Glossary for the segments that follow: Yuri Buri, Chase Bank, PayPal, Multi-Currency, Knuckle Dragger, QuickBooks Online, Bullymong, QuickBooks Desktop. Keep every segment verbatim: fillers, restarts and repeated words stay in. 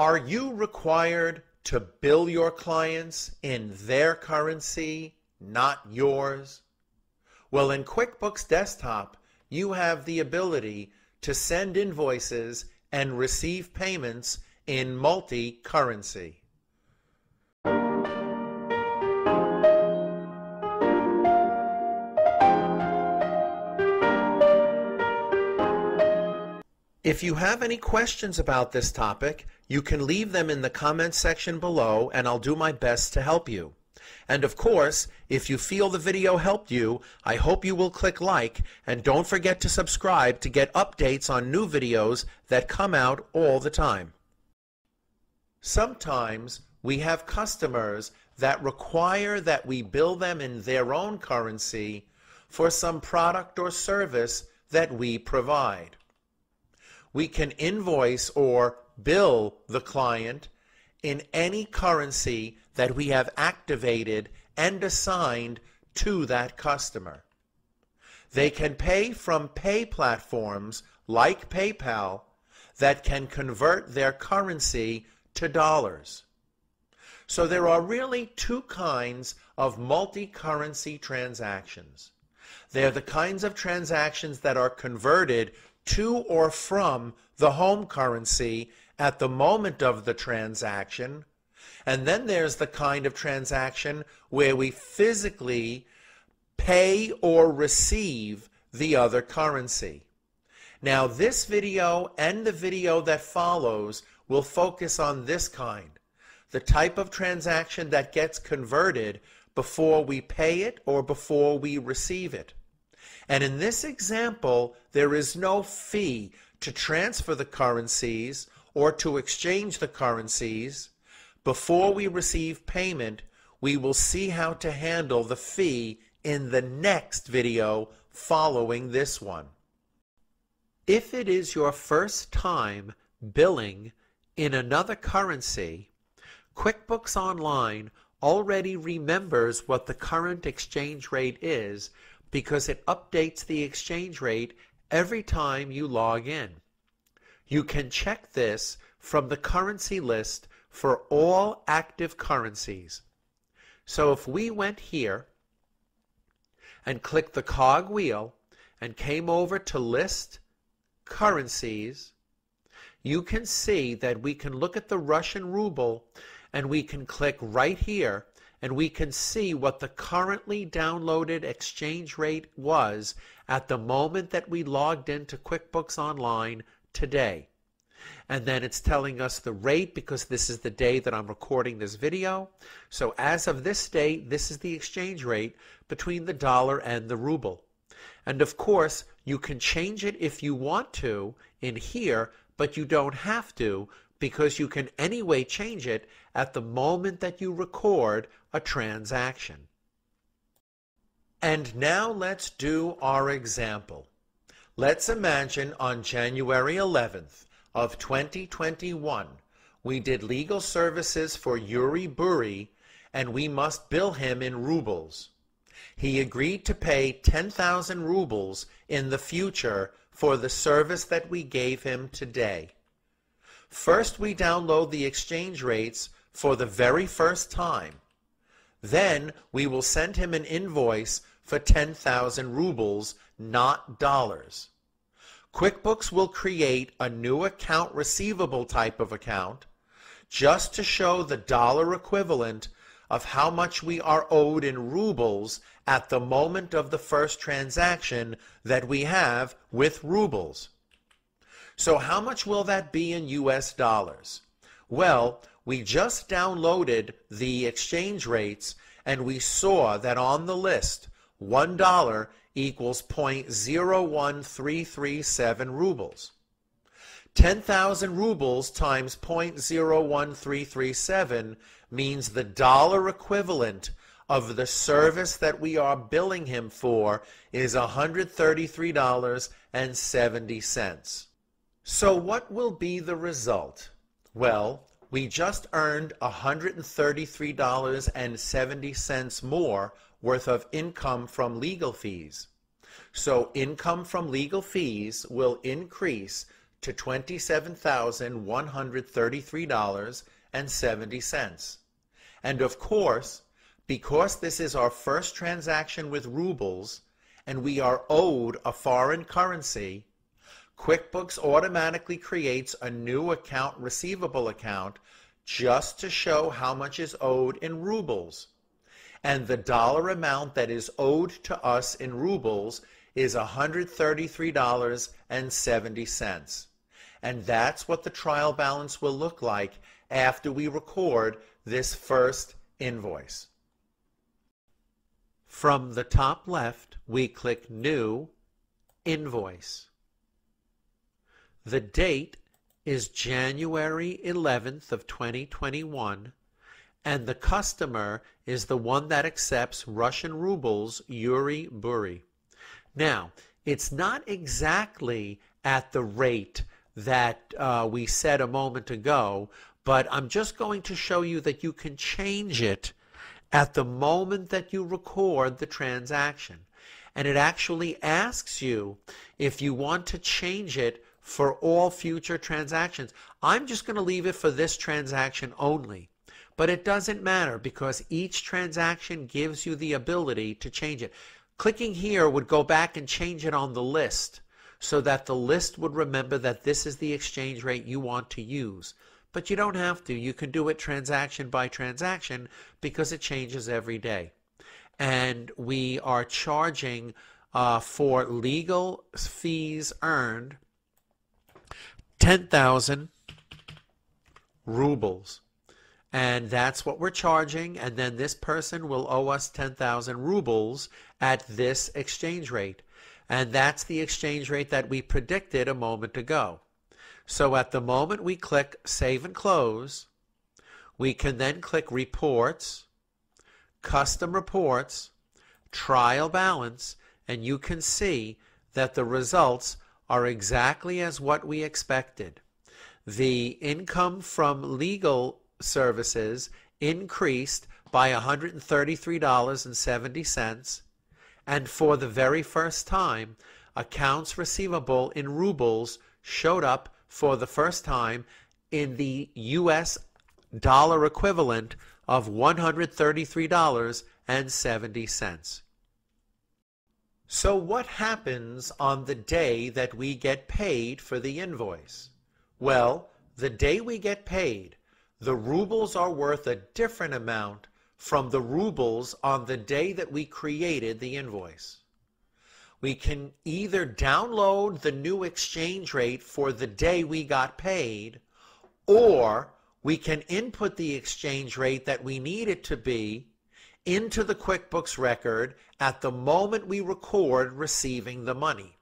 Are you required to bill your clients in their currency, not yours? Well, in QuickBooks Desktop, you have the ability to send invoices and receive payments in multi-currency. If you have any questions about this topic, you can leave them in the comments section below and I'll do my best to help you. And of course, if you feel the video helped you, I hope you will click like and don't forget to subscribe to get updates on new videos that come out all the time. Sometimes we have customers that require that we bill them in their own currency for some product or service that we provide. We can invoice or bill the client in any currency that we have activated and assigned to that customer. They can pay from pay platforms like PayPal that can convert their currency to dollars. So there are really two kinds of multi-currency transactions. They're the kinds of transactions that are converted to or from the home currency at the moment of the transaction, and then there's the kind of transaction where we physically pay or receive the other currency. Now, this video and the video that follows will focus on this kind, the type of transaction that gets converted before we pay it or before we receive it. And in this example, there is no fee to transfer the currencies or to exchange the currencies. Before we receive payment, we will see how to handle the fee in the next video following this one. If it is your first time billing in another currency, QuickBooks Online already remembers what the current exchange rate is because it updates the exchange rate every time you log in. You can check this from the currency list for all active currencies. So if we went here and clicked the cog wheel and came over to list currencies, you can see that we can look at the Russian ruble and we can click right here and we can see what the currently downloaded exchange rate was at the moment that we logged into QuickBooks Online today. And then it's telling us the rate because this is the day that I'm recording this video. So as of this day, this is the exchange rate between the dollar and the ruble. And of course, you can change it if you want to in here, but you don't have to, because you can anyway change it at the moment that you record a transaction. And now let's do our example. Let's imagine on January eleventh of twenty twenty-one, we did legal services for Yuri Buri and we must bill him in rubles. He agreed to pay ten thousand rubles in the future for the service that we gave him today. First, we download the exchange rates for the very first time. Then we will send him an invoice for ten thousand rubles, not dollars. QuickBooks will create a new account receivable type of account just to show the dollar equivalent of how much we are owed in rubles at the moment of the first transaction that we have with rubles. So how much will that be in U S dollars? Well, we just downloaded the exchange rates and we saw that on the list, one dollar equals zero point zero one three three seven rubles. ten thousand rubles times zero point zero one three three seven means the dollar equivalent of the service that we are billing him for is one hundred thirty-three dollars and seventy cents. So what will be the result? Well, we just earned one hundred thirty-three dollars and seventy cents more worth of income from legal fees. So income from legal fees will increase to twenty-seven thousand one hundred thirty-three dollars and seventy cents. And of course, because this is our first transaction with rubles and we are owed a foreign currency, QuickBooks automatically creates a new account receivable account just to show how much is owed in rubles. And the dollar amount that is owed to us in rubles is one hundred thirty-three dollars and seventy cents. And that's what the trial balance will look like after we record this first invoice. From the top left, we click New Invoice. The date is January eleventh of twenty twenty-one, and the customer is the one that accepts Russian rubles, Yuri Buri. Now, it's not exactly at the rate that uh, we said a moment ago, but I'm just going to show you that you can change it at the moment that you record the transaction. And it actually asks you if you want to change it for all future transactions. I'm just going to leave it for this transaction only. But it doesn't matter because each transaction gives you the ability to change it. Clicking here would go back and change it on the list so that the list would remember that this is the exchange rate you want to use. But you don't have to. You can do it transaction by transaction because it changes every day. And we are charging uh, for legal fees earned ten thousand rubles. And that's what we're charging, and then this person will owe us ten thousand rubles at this exchange rate. And that's the exchange rate that we predicted a moment ago. So at the moment we click Save and Close, we can then click Reports, Custom Reports, Trial Balance, and you can see that the results are exactly as what we expected. The income from legal services increased by one hundred thirty-three dollars and seventy cents, and for the very first time, accounts receivable in rubles showed up for the first time in the U S dollar equivalent of one hundred thirty-three dollars and seventy cents. So what happens on the day that we get paid for the invoice? Well, the day we get paid, the rubles are worth a different amount from the rubles on the day that we created the invoice. We can either download the new exchange rate for the day we got paid, or we can input the exchange rate that we need it to be into the QuickBooks record at the moment we record receiving the money.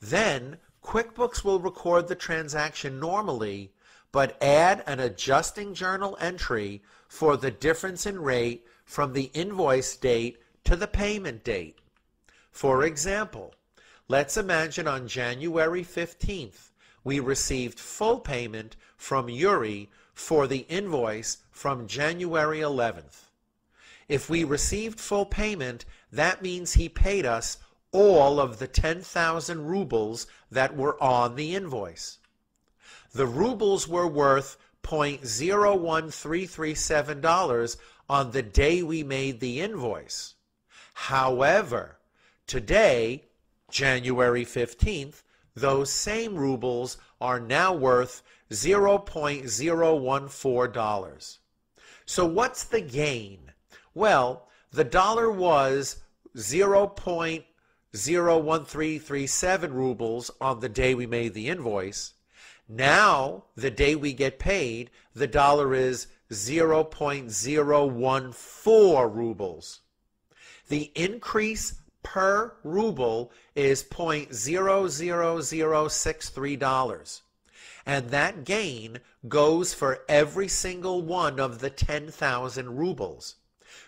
Then QuickBooks will record the transaction normally, but add an adjusting journal entry for the difference in rate from the invoice date to the payment date. For example, let's imagine on January fifteenth, we received full payment from Yuri for the invoice from January eleventh. If we received full payment, that means he paid us all of the ten thousand rubles that were on the invoice. The rubles were worth zero point zero one three three seven dollars on the day we made the invoice. However, today, January fifteenth, those same rubles are now worth zero point zero one four dollars. So what's the gain? Well, the dollar was zero point zero one three three seven rubles on the day we made the invoice. Now, the day we get paid, the dollar is zero point zero one four rubles. The increase per ruble is zero point zero zero zero six three dollars. And that gain goes for every single one of the ten thousand rubles.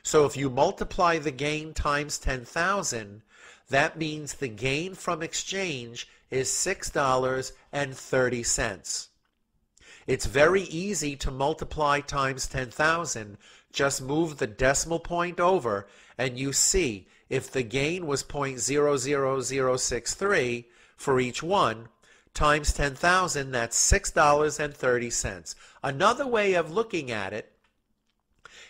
So if you multiply the gain times ten thousand, that means the gain from exchange is six dollars and thirty cents. It's very easy to multiply times ten thousand. Just move the decimal point over and you see if the gain was zero point zero zero zero six three for each one, times ten thousand, that's six dollars and thirty cents. Another way of looking at it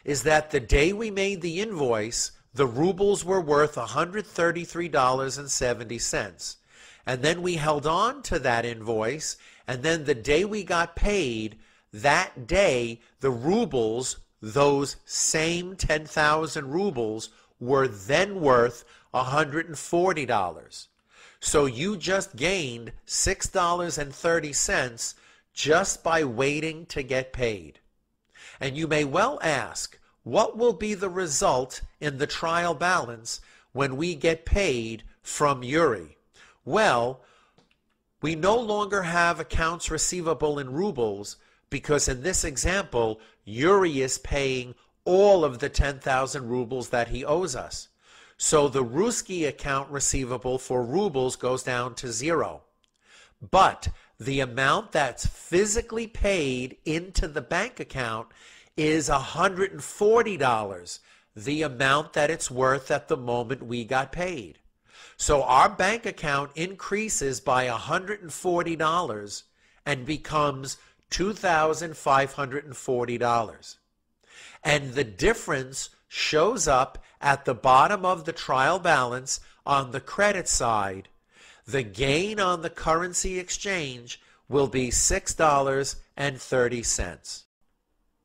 is that the day we made the invoice, the rubles were worth one hundred thirty-three dollars and seventy cents. And then we held on to that invoice, and then the day we got paid, that day the rubles, those same ten thousand rubles, were then worth one hundred forty dollars. So you just gained six dollars and thirty cents just by waiting to get paid. And you may well ask, what will be the result in the trial balance when we get paid from Yuri? Well, we no longer have accounts receivable in rubles because in this example, Yuri is paying all of the ten thousand rubles that he owes us. So the Ruski account receivable for rubles goes down to zero. But the amount that's physically paid into the bank account is one hundred forty dollars, the amount that it's worth at the moment we got paid. So our bank account increases by one hundred forty dollars and becomes two thousand five hundred forty dollars. And the difference shows up at the bottom of the trial balance on the credit side. The gain on the currency exchange will be six dollars and thirty cents.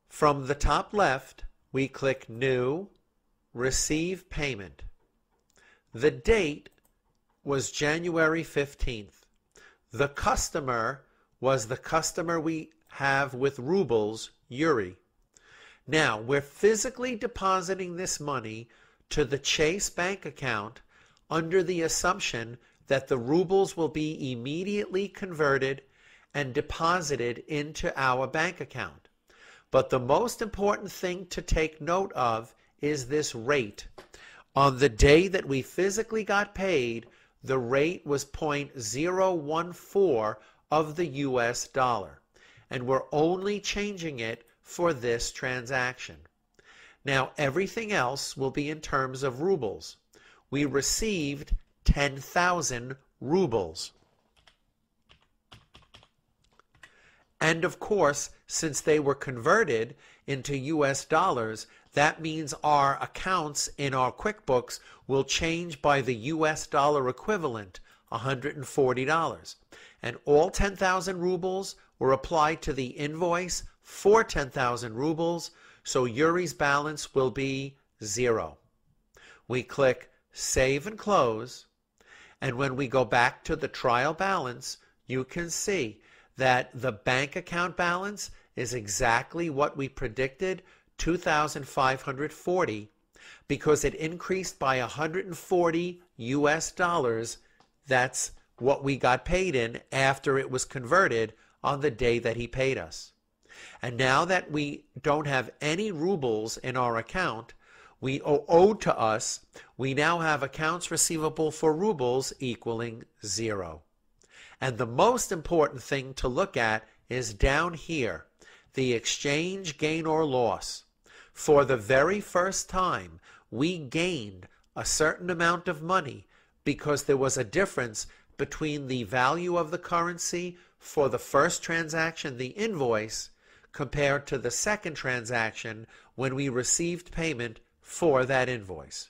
From the top left, we click New, Receive Payment. The date was January fifteenth. The customer was the customer we have with rubles, Yuri. Now, we're physically depositing this money to the Chase Bank account under the assumption that the rubles will be immediately converted and deposited into our bank account. But the most important thing to take note of is this rate. On the day that we physically got paid, the rate was zero point zero one four of the U S dollar, and we're only changing it for this transaction. Now everything else will be in terms of rubles. We received ten thousand rubles. And of course, since they were converted into U S dollars, that means our accounts in our QuickBooks will change by the U S dollar equivalent, one hundred forty dollars. And all ten thousand rubles were applied to the invoice for ten thousand rubles, so Yuri's balance will be zero. We click Save and Close, and when we go back to the trial balance, you can see that the bank account balance is exactly what we predicted, two thousand five hundred forty, because it increased by one hundred forty U S dollars. That's what we got paid in after it was converted on the day that he paid us. And now that we don't have any rubles in our account, we owe to us, we now have accounts receivable for rubles equaling zero. And the most important thing to look at is down here, the exchange gain or loss. For the very first time, we gained a certain amount of money because there was a difference between the value of the currency for the first transaction, the invoice, compared to the second transaction when we received payment for that invoice.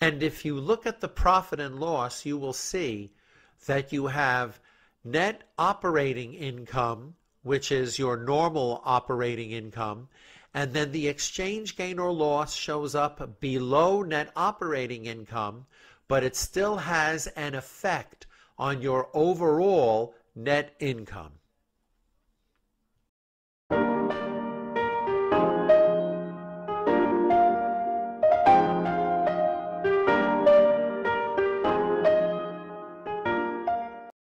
And if you look at the profit and loss, you will see that you have net operating income, which is your normal operating income, and then the exchange gain or loss shows up below net operating income, but it still has an effect on your overall net income.